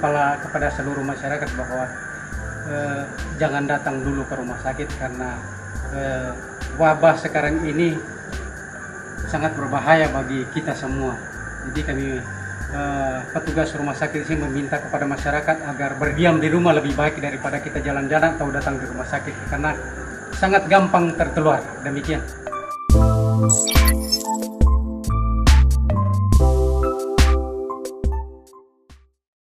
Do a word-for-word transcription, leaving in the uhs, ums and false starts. kepala kepada seluruh masyarakat bahwa eh, jangan datang dulu ke rumah sakit karena eh, wabah sekarang ini sangat berbahaya bagi kita semua. Jadi kami eh, petugas rumah sakit ini meminta kepada masyarakat agar berdiam di rumah lebih baik daripada kita jalan-jalan atau datang di rumah sakit karena sangat gampang tertular. Demikian.